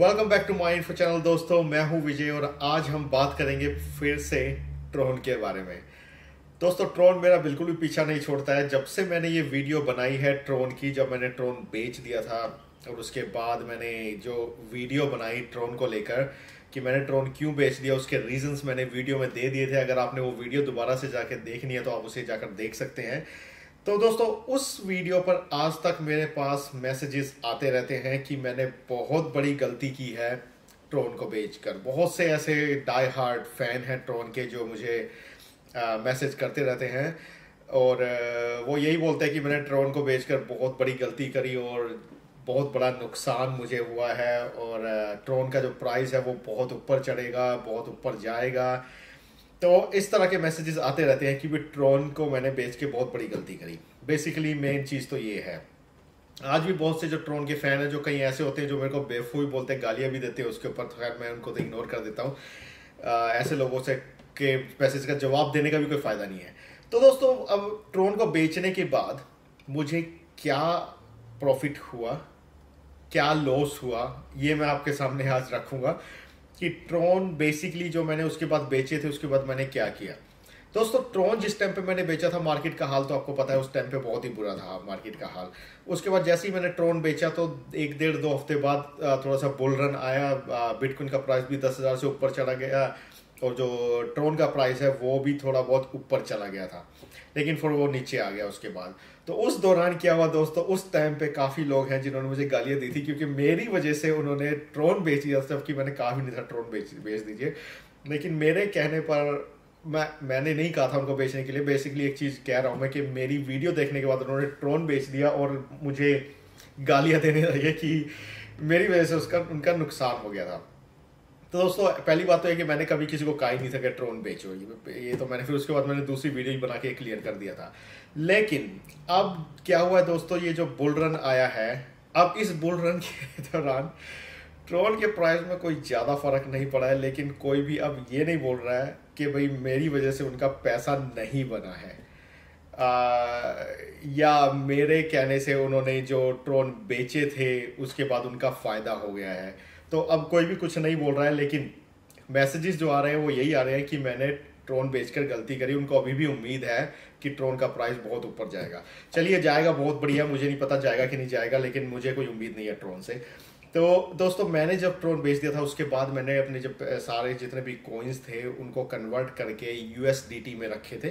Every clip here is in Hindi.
Welcome back to my info channel दोस्तों, मैं हूं विजय और आज हम बात करेंगे फिर से ट्रोन के बारे में। दोस्तों ट्रोन मेरा बिल्कुल भी पीछा नहीं छोड़ता है। जब से मैंने ये वीडियो बनाई है ट्रोन की, जब मैंने ट्रोन बेच दिया था और उसके बाद मैंने जो वीडियो बनाई ट्रोन को लेकर कि मैंने ट्रोन क्यों बेच दिया, उसके रीजंस मैंने वीडियो में दे दिए थे। अगर आपने वो वीडियो दोबारा से जाकर देखनी है तो आप उसे जाकर देख सकते हैं। तो दोस्तों उस वीडियो पर आज तक मेरे पास मैसेजेस आते रहते हैं कि मैंने बहुत बड़ी गलती की है ट्रोन को बेचकर। बहुत से ऐसे डाई हार्ड फैन हैं ट्रोन के जो मुझे मैसेज करते रहते हैं और वो यही बोलते हैं कि मैंने ट्रोन को बेचकर बहुत बड़ी गलती करी और बहुत बड़ा नुकसान मुझे हुआ है और ट्रोन का जो प्राइस है वो बहुत ऊपर चढ़ेगा, बहुत ऊपर जाएगा। तो इस तरह के मैसेजेस आते रहते हैं कि भी ट्रोन को मैंने बेच के बहुत बड़ी गलती करी। बेसिकली मेन चीज़ तो ये है। आज भी बहुत से जो ट्रोन के फ़ैन हैं, जो कहीं ऐसे होते हैं जो मेरे को बेवकूफ़ बोलते हैं, गालियाँ भी देते हैं उसके ऊपर, तो खैर मैं उनको तो इग्नोर कर देता हूँ। ऐसे लोगों से के मैसेज का जवाब देने का भी कोई फ़ायदा नहीं है। तो दोस्तों अब ट्रोन को बेचने के बाद मुझे क्या प्रॉफिट हुआ, क्या लॉस हुआ, ये मैं आपके सामने आज रखूँगा कि ट्रोन बेसिकली जो मैंने उसके बाद बेचे थे उसके बाद मैंने क्या किया। दोस्तों ट्रोन जिस टाइम पे मैंने बेचा था, मार्केट का हाल तो आपको पता है उस टाइम पे बहुत ही बुरा था मार्केट का हाल। उसके बाद जैसे ही मैंने ट्रोन बेचा तो एक डेढ़ दो हफ्ते बाद थोड़ा सा बुल रन आया, बिटकॉइन का प्राइस भी 10,000 से ऊपर चला गया और जो ट्रोन का प्राइस है वो भी थोड़ा बहुत ऊपर चला गया था, लेकिन फिर वो नीचे आ गया उसके बाद। तो उस दौरान क्या हुआ दोस्तों, उस टाइम पे काफ़ी लोग हैं जिन्होंने मुझे गालियाँ दी थी क्योंकि मेरी वजह से उन्होंने ट्रोन बेच दिया। जबकि मैंने कहा भी नहीं था ट्रोन बेच दीजिए, लेकिन मेरे कहने पर मैंने नहीं कहा था उनको बेचने के लिए। बेसिकली एक चीज़ कह रहा हूँ मैं कि मेरी वीडियो देखने के बाद उन्होंने ट्रोन बेच दिया और मुझे गालियाँ देने लगे कि मेरी वजह से उनका नुकसान हो गया था। तो दोस्तों पहली बात तो है कि मैंने कभी किसी को कहा ही नहीं था कि ट्रोन बेचो, ये तो मैंने फिर उसके बाद मैंने दूसरी वीडियो बना के क्लियर कर दिया था। लेकिन अब क्या हुआ है दोस्तों, ये जो बुल रन आया है, अब इस बुल रन के दौरान ट्रोन के प्राइस में कोई ज़्यादा फर्क नहीं पड़ा है, लेकिन कोई भी अब ये नहीं बोल रहा है कि भाई मेरी वजह से उनका पैसा नहीं बना है या मेरे कहने से उन्होंने जो ट्रोन बेचे थे उसके बाद उनका फ़ायदा हो गया है। तो अब कोई भी कुछ नहीं बोल रहा है, लेकिन मैसेजेस जो आ रहे हैं वो यही आ रहे हैं कि मैंने ट्रोन बेचकर गलती करी। उनको अभी भी उम्मीद है कि ट्रोन का प्राइस बहुत ऊपर जाएगा। चलिए जाएगा, बहुत बढ़िया, मुझे नहीं पता जाएगा कि नहीं जाएगा, लेकिन मुझे कोई उम्मीद नहीं है ट्रोन से। तो दोस्तों मैंने जब ट्रोन बेच दिया था उसके बाद मैंने अपने जब सारे जितने भी कॉइन्स थे उनको कन्वर्ट करके USDT में रखे थे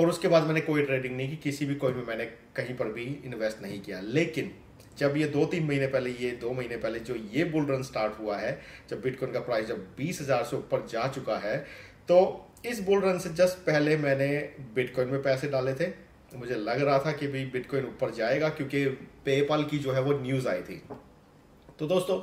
और उसके बाद मैंने कोई ट्रेडिंग नहीं की, किसी भी कॉइन में मैंने कहीं पर भी इन्वेस्ट नहीं किया। लेकिन जब ये 2-3 महीने पहले, ये 2 महीने पहले जो ये बुल रन स्टार्ट हुआ है, जब बिटकॉइन का प्राइस जब 20,000 से ऊपर जा चुका है, तो इस बुल रन से जस्ट पहले मैंने बिटकॉइन में पैसे डाले थे। मुझे लग रहा था कि भाई बिटकॉइन ऊपर जाएगा क्योंकि पेपाल की जो है वो न्यूज़ आई थी। तो दोस्तों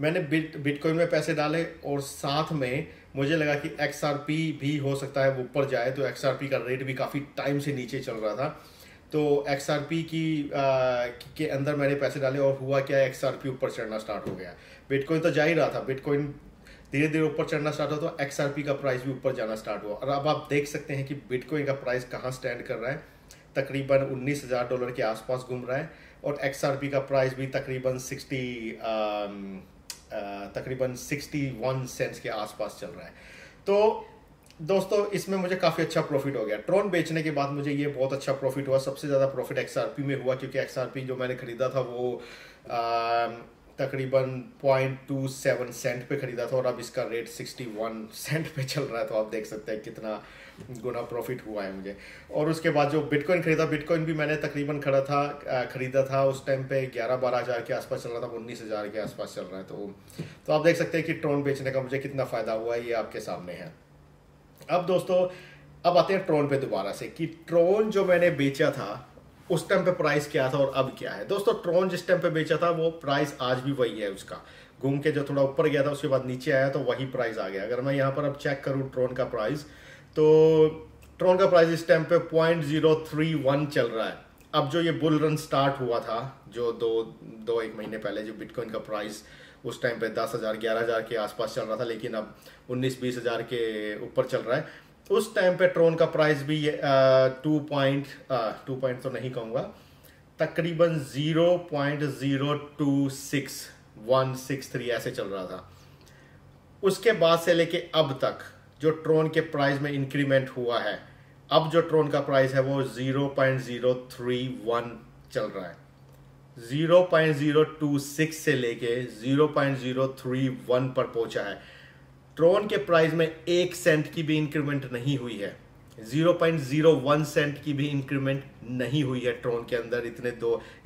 मैंने बिटकॉइन में पैसे डाले और साथ में मुझे लगा कि XRP भी हो सकता है वो ऊपर जाए। तो XRP का रेट भी काफ़ी टाइम से नीचे चल रहा था, तो XRP के अंदर मैंने पैसे डाले और हुआ क्या, XRP ऊपर चढ़ना स्टार्ट हो गया। बिटकॉइन तो जा ही रहा था, बिटकॉइन धीरे धीरे ऊपर चढ़ना स्टार्ट हुआ तो XRP का प्राइस भी ऊपर जाना स्टार्ट हुआ। और अब आप देख सकते हैं कि बिटकॉइन का प्राइस कहाँ स्टैंड कर रहा है, तकरीबन $19,000 के आसपास घूम रहा है और XRP का प्राइस भी तकरीबन 61 सेंट्स के आसपास चल रहा है। तो दोस्तों इसमें मुझे काफ़ी अच्छा प्रॉफिट हो गया। ट्रोन बेचने के बाद मुझे ये बहुत अच्छा प्रॉफिट हुआ। सबसे ज़्यादा प्रॉफिट XRP में हुआ क्योंकि XRP जो मैंने ख़रीदा था वो तकरीबन 0.27 सेंट पे ख़रीदा था और अब इसका रेट 61 सेंट पे चल रहा है। तो आप देख सकते हैं कितना गुना प्रॉफिट हुआ है मुझे। और उसके बाद जो बिटकॉइन ख़रीदा, बिटकॉइन भी मैंने तकरीबन ख़रीदा था उस टाइम पे 11-12 हज़ार के आसपास चल रहा था, 19,000 के आसपास चल रहा है। तो आप देख सकते हैं कि ट्रोन बेचने का मुझे कितना फ़ायदा हुआ है, ये आपके सामने है। अब दोस्तों अब आते हैं ट्रोन पे दोबारा से कि ट्रोन जो मैंने बेचा था उस टाइम पे प्राइस क्या था और अब क्या है। दोस्तों ट्रोन जिस टाइम पे बेचा था वो प्राइस आज भी वही है, उसका घूम के जो थोड़ा ऊपर गया था उसके बाद नीचे आया तो वही प्राइस आ गया। अगर मैं यहाँ पर अब चेक करूँ ट्रोन का प्राइस, तो ट्रोन का प्राइस इस टाइम पे 0.031 चल रहा है। अब जो ये बुल रन स्टार्ट हुआ था जो दो एक महीने पहले, जो बिटकॉइन का प्राइस उस टाइम पे 10,000-11,000 के आसपास चल रहा था लेकिन अब 19-20 हज़ार के ऊपर चल रहा है, उस टाइम पे ट्रोन का प्राइस भी 2.2 तो नहीं कहूँगा, तकरीबन 0.026 163 ऐसे चल रहा था। उसके बाद से लेके अब तक जो ट्रॉन के प्राइस में इंक्रीमेंट हुआ है, अब जो ट्रॉन का प्राइस है वो 0.031 चल रहा है। 0.026 से लेके 0.031 पर पहुंचा है। ट्रॉन के प्राइस में 1 सेंट की भी इंक्रीमेंट नहीं हुई है, 0.01 सेंट की भी इंक्रीमेंट नहीं हुई है ट्रॉन के अंदर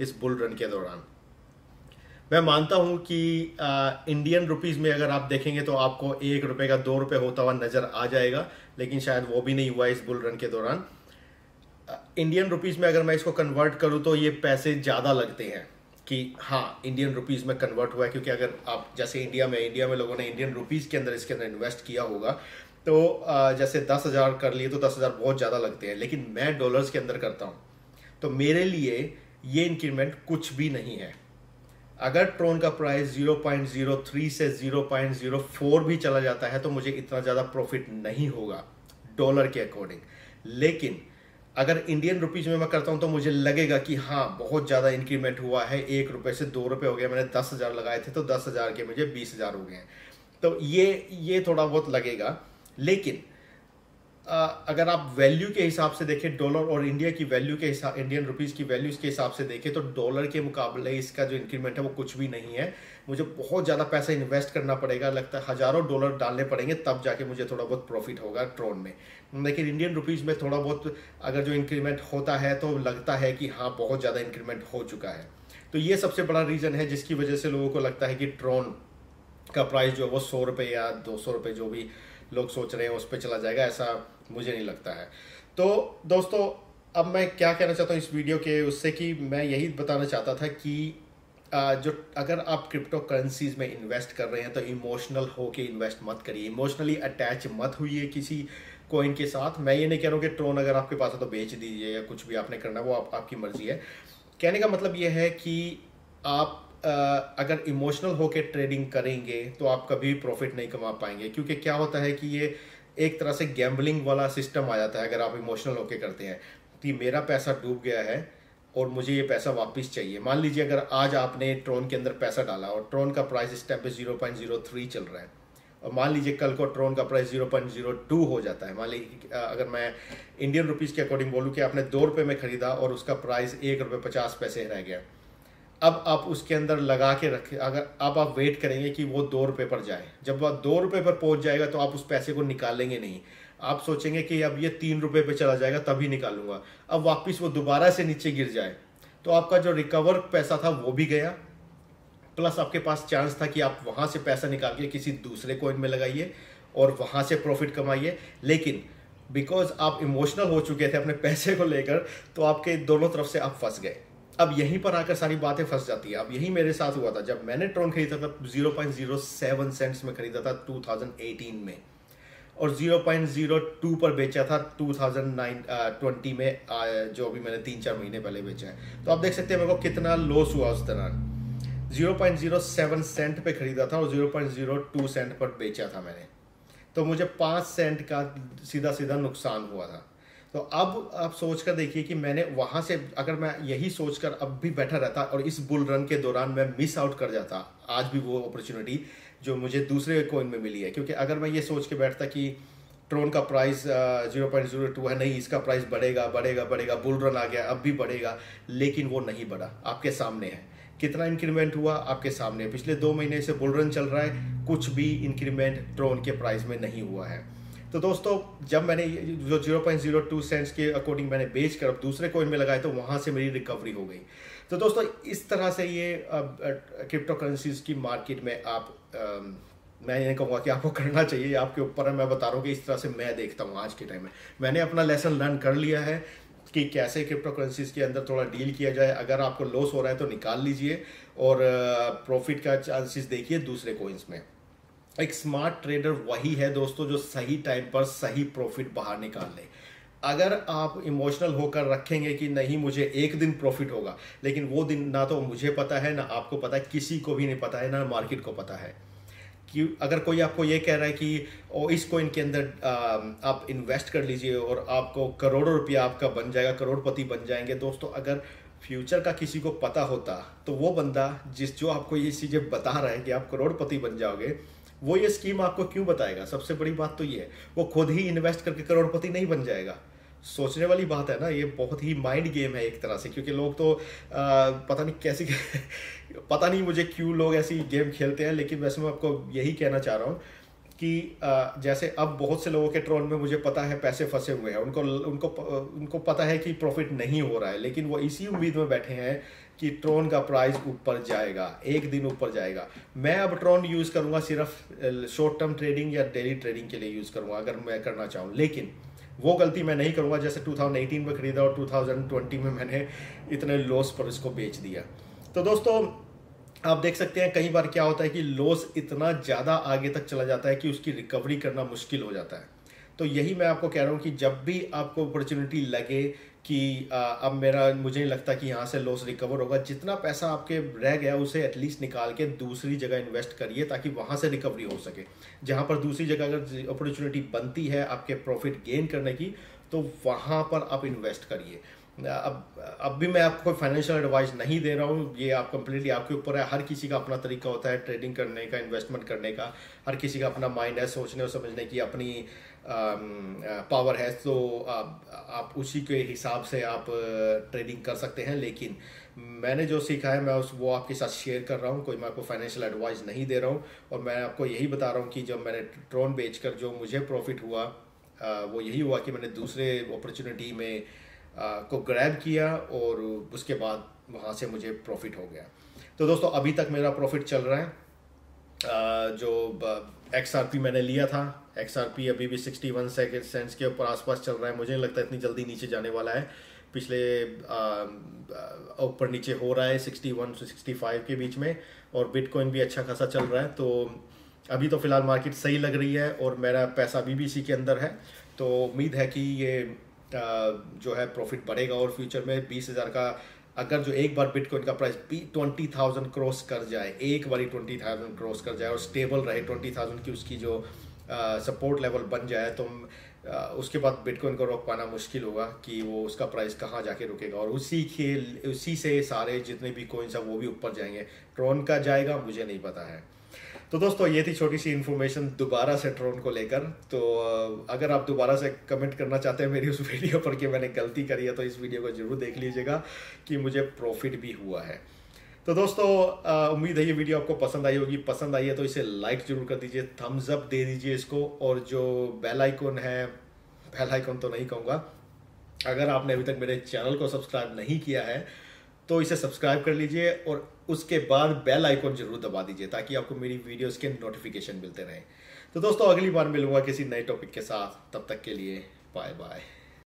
इस बुल रन के दौरान। मैं मानता हूं कि इंडियन रुपीस में अगर आप देखेंगे तो आपको 1 रुपए का 2 रुपए होता हुआ नजर आ जाएगा, लेकिन शायद वो भी नहीं हुआ इस बुल रन के दौरान। इंडियन रुपीस में अगर मैं इसको कन्वर्ट करूं तो ये पैसे ज़्यादा लगते हैं कि हाँ इंडियन रुपीस में कन्वर्ट हुआ है, क्योंकि अगर आप जैसे इंडिया में लोगों ने इंडियन रुपीस के अंदर इसके अंदर इन्वेस्ट किया होगा तो जैसे 10,000 कर लिए तो 10,000 बहुत ज़्यादा लगते हैं, लेकिन मैं डॉलर्स के अंदर करता हूँ तो मेरे लिए ये इंक्रीमेंट कुछ भी नहीं है। अगर ट्रॉन का प्राइस 0.03 से 0.04 भी चला जाता है तो मुझे इतना ज़्यादा प्रॉफिट नहीं होगा डॉलर के अकॉर्डिंग, लेकिन अगर इंडियन रुपीज़ में मैं करता हूं तो मुझे लगेगा कि हाँ बहुत ज़्यादा इंक्रीमेंट हुआ है, 1 रुपये से 2 रुपये हो गया, मैंने 10,000 लगाए थे तो 10,000 के मुझे 20,000 हो गए हैं, तो ये थोड़ा बहुत लगेगा। लेकिन अगर आप वैल्यू के हिसाब से देखें, डॉलर और इंडिया की वैल्यू के हिसाब इंडियन रुपीज़ की वैल्यूज़ के हिसाब से देखें तो डॉलर के मुकाबले इसका जो इंक्रीमेंट है वो कुछ भी नहीं है। मुझे बहुत ज़्यादा पैसा इन्वेस्ट करना पड़ेगा, लगता है हज़ारों डॉलर डालने पड़ेंगे तब जाके मुझे थोड़ा बहुत प्रॉफिट होगा ट्रॉन में। लेकिन इंडियन रुपीज़ में थोड़ा बहुत अगर जो इंक्रीमेंट होता है तो लगता है कि हाँ बहुत ज़्यादा इंक्रीमेंट हो चुका है। तो ये सबसे बड़ा रीज़न है जिसकी वजह से लोगों को लगता है कि ट्रॉन का प्राइस जो है वो 100 रुपये या 200 रुपये जो भी लोग सोच रहे हैं उस पर चला जाएगा, ऐसा मुझे नहीं लगता है। तो दोस्तों अब मैं क्या कहना चाहता हूँ इस वीडियो के उससे कि मैं यही बताना चाहता था कि जो अगर आप क्रिप्टो करेंसीज में इन्वेस्ट कर रहे हैं तो इमोशनल होके इन्वेस्ट मत करिए, इमोशनली अटैच मत होइए किसी कॉइन के साथ। मैं ये नहीं कह रहा हूँ कि ट्रॉन अगर आपके पास है तो बेच दीजिए या कुछ भी आपने करना, वो आपकी मर्जी है। कहने का मतलब ये है कि आप अगर इमोशनल होकर ट्रेडिंग करेंगे तो आप कभी प्रॉफिट नहीं कमा पाएंगे, क्योंकि क्या होता है कि ये एक तरह से गैम्बलिंग वाला सिस्टम आ जाता है अगर आप इमोशनल होकर करते हैं कि मेरा पैसा डूब गया है और मुझे ये पैसा वापस चाहिए। मान लीजिए अगर आज आपने ट्रॉन के अंदर पैसा डाला और ट्रॉन का प्राइस इस टाइम पे 0.03 चल रहा है और मान लीजिए कल को ट्रॉन का प्राइस 0.02 हो जाता है, मान लीजिए अगर मैं इंडियन रुपीज़ के अकॉर्डिंग बोलूँ कि आपने 2 रुपये में ख़रीदा और उसका प्राइस 1 रुपये 50 पैसे रह गया, अब आप उसके अंदर लगा के रखें, अगर अब आप वेट करेंगे कि वो 2 रुपये पर जाए, जब वह 2 रुपये पर पहुंच जाएगा तो आप उस पैसे को निकालेंगे नहीं, आप सोचेंगे कि अब ये 3 रुपये पर चला जाएगा तभी निकालूंगा। अब वापस वो दोबारा से नीचे गिर जाए तो आपका जो रिकवर पैसा था वो भी गया, प्लस आपके पास चांस था कि आप वहाँ से पैसा निकाल के किसी दूसरे कॉइन में लगाइए और वहाँ से प्रॉफिट कमाइए। लेकिन बिकॉज आप इमोशनल हो चुके थे अपने पैसे को लेकर तो आपके दोनों तरफ से आप फंस गए। अब यहीं पर आकर सारी बातें फंस जाती है। अब यही मेरे साथ हुआ था, जब मैंने ट्रॉन खरीदा था 0.07 सेंट्स में खरीदा था 2018 में और 0.02 पर बेचा था 2020 में, जो अभी मैंने 3-4 महीने पहले बेचा है। तो आप देख सकते हैं मेरे को कितना लॉस हुआ उस दौरान। 0.07 सेंट पे खरीदा था और 0.02 सेंट पर बेचा था मैंने, तो मुझे 5 सेंट का सीधा सीधा नुकसान हुआ था। तो अब आप सोच कर देखिए कि मैंने वहाँ से अगर मैं यही सोचकर अब भी बैठा रहता और इस बुल रन के दौरान मैं मिस आउट कर जाता आज भी वो अपॉर्चुनिटी जो मुझे दूसरे कॉइन में मिली है। क्योंकि अगर मैं ये सोच के बैठता कि ट्रॉन का प्राइस 0.02 है, नहीं इसका प्राइस बढ़ेगा, बुल रन आ गया अब भी बढ़ेगा, लेकिन वो नहीं बढ़ा। आपके सामने है कितना इंक्रीमेंट हुआ, आपके सामने पिछले 2 महीने से बुल रन चल रहा है, कुछ भी इंक्रीमेंट ट्रॉन के प्राइस में नहीं हुआ है। तो दोस्तों जब मैंने जो 0.02 सेंट्स के अकॉर्डिंग मैंने बेच कर अब दूसरे कॉइन में लगाए तो वहाँ से मेरी रिकवरी हो गई। तो दोस्तों इस तरह से ये क्रिप्टो करेंसीज की मार्केट में आप मैं ये कहूँगा कि आपको करना चाहिए, आपके ऊपर है। मैं बता रहा हूँ कि इस तरह से मैं देखता हूँ आज के टाइम में। मैंने अपना लेसन लर्न कर लिया है कि कैसे क्रिप्टो करेंसीज के अंदर थोड़ा डील किया जाए। अगर आपको लॉस हो रहा है तो निकाल लीजिए और प्रॉफिट का चांसेस देखिए दूसरे कॉइन्स में। एक स्मार्ट ट्रेडर वही है दोस्तों जो सही टाइम पर सही प्रॉफिट बाहर निकाल ले। अगर आप इमोशनल होकर रखेंगे कि नहीं मुझे एक दिन प्रॉफिट होगा, लेकिन वो दिन ना तो मुझे पता है ना आपको पता है, किसी को भी नहीं पता है, ना मार्केट को पता है। कि अगर कोई आपको ये कह रहा है कि ओ इस कॉइन के अंदर आप इन्वेस्ट कर लीजिए और आपको करोड़ों रुपया आपका बन जाएगा, करोड़पति बन जाएंगे, दोस्तों अगर फ्यूचर का किसी को पता होता तो वो बंदा जो आपको ये चीज़ें बता रहा है कि आप करोड़पति बन जाओगे, वो ये स्कीम आपको क्यों बताएगा? सबसे बड़ी बात तो ये है, वो खुद ही इन्वेस्ट करके करोड़पति नहीं बन जाएगा। सोचने वाली बात है ना, ये बहुत ही माइंड गेम है एक तरह से, क्योंकि लोग तो पता नहीं कैसे पता नहीं मुझे क्यों लोग ऐसी गेम खेलते हैं। लेकिन वैसे मैं आपको यही कहना चाह रहा हूँ कि जैसे अब बहुत से लोगों के ट्रोन में मुझे पता है पैसे फंसे हुए हैं, उनको उनको उनको पता है कि प्रॉफिट नहीं हो रहा है, लेकिन वो इसी उम्मीद में बैठे हैं कि ट्रोन का प्राइस ऊपर जाएगा, एक दिन ऊपर जाएगा। मैं अब ट्रोन यूज़ करूँगा सिर्फ शॉर्ट टर्म ट्रेडिंग या डेली ट्रेडिंग के लिए यूज़ करूँगा अगर मैं करना चाहूँ। लेकिन वो गलती मैं नहीं करूँगा जैसे 2018 में ख़रीदा और 2020 में मैंने इतने लॉस पर इसको बेच दिया। तो दोस्तों आप देख सकते हैं कई बार क्या होता है कि लॉस इतना ज़्यादा आगे तक चला जाता है कि उसकी रिकवरी करना मुश्किल हो जाता है। तो यही मैं आपको कह रहा हूँ कि जब भी आपको अपॉर्चुनिटी लगे कि अब मुझे नहीं लगता कि यहाँ से लॉस रिकवर होगा, जितना पैसा आपके रह गया उसे एटलीस्ट निकाल के दूसरी जगह इन्वेस्ट करिए ताकि वहाँ से रिकवरी हो सके। जहाँ पर दूसरी जगह अगर अपॉर्चुनिटी बनती है आपके प्रॉफिट गेन करने की, तो वहाँ पर आप इन्वेस्ट करिए। अब भी मैं आपको फाइनेंशियल एडवाइस नहीं दे रहा हूँ, ये आप कंप्लीटली आपके ऊपर है। हर किसी का अपना तरीका होता है ट्रेडिंग करने का, इन्वेस्टमेंट करने का, हर किसी का अपना माइंड है, सोचने और समझने की अपनी पावर है। तो आप उसी के हिसाब से आप ट्रेडिंग कर सकते हैं। लेकिन मैंने जो सीखा है मैं वो आपके साथ शेयर कर रहा हूँ, कोई मैं आपको फाइनेंशियल एडवाइस नहीं दे रहा हूँ। और मैं आपको यही बता रहा हूँ कि जब मैंने ट्रोन बेचकर जो मुझे प्रॉफिट हुआ वो यही हुआ कि मैंने दूसरे अपॉर्चुनिटी में को ग्रैब किया और उसके बाद वहाँ से मुझे प्रॉफिट हो गया। तो दोस्तों अभी तक मेरा प्रॉफिट चल रहा है। जो XRP मैंने लिया था, XRP अभी भी 61 सेंट्स के ऊपर आसपास चल रहा है। मुझे नहीं लगता इतनी जल्दी नीचे जाने वाला है। पिछले ऊपर नीचे हो रहा है 61 से 65 के बीच में, और बिटकॉइन भी अच्छा खासा चल रहा है। तो अभी तो फ़िलहाल मार्केट सही लग रही है और मेरा पैसा अभी भी इसी के अंदर है। तो उम्मीद है कि ये जो है प्रॉफिट बढ़ेगा और फ्यूचर में 20,000 का, अगर जो एक बार बिटकॉइन का प्राइस 20,000 क्रॉस कर जाए, एक बारी 20,000 क्रॉस कर जाए और स्टेबल रहे 20,000 की उसकी जो सपोर्ट लेवल बन जाए, तो उसके बाद बिटकॉइन को रोक पाना मुश्किल होगा कि वो उसका प्राइस कहाँ जाके रुकेगा। और उसी से सारे जितने भी कॉइन्स हैं वो भी ऊपर जाएंगे। ट्रॉन का जाएगा मुझे नहीं पता है। तो दोस्तों ये थी छोटी सी इन्फॉर्मेशन दोबारा से ट्रोन को लेकर। तो अगर आप दोबारा से कमेंट करना चाहते हैं मेरी उस वीडियो पर कि मैंने गलती करी है, तो इस वीडियो को जरूर देख लीजिएगा कि मुझे प्रॉफिट भी हुआ है। तो दोस्तों उम्मीद है ये वीडियो आपको पसंद आई होगी। पसंद आई है तो इसे लाइक जरूर कर दीजिए, थम्स अप दे दीजिए इसको, और जो बेल आइकॉन है, बेल आइकॉन तो नहीं कहूँगा, अगर आपने अभी तक मेरे चैनल को सब्सक्राइब नहीं किया है तो इसे सब्सक्राइब कर लीजिए और उसके बाद बेल आइकॉन जरूर दबा दीजिए ताकि आपको मेरी वीडियोस के नोटिफिकेशन मिलते रहें। तो दोस्तों अगली बार मिलूंगा किसी नए टॉपिक के साथ, तब तक के लिए बाय बाय।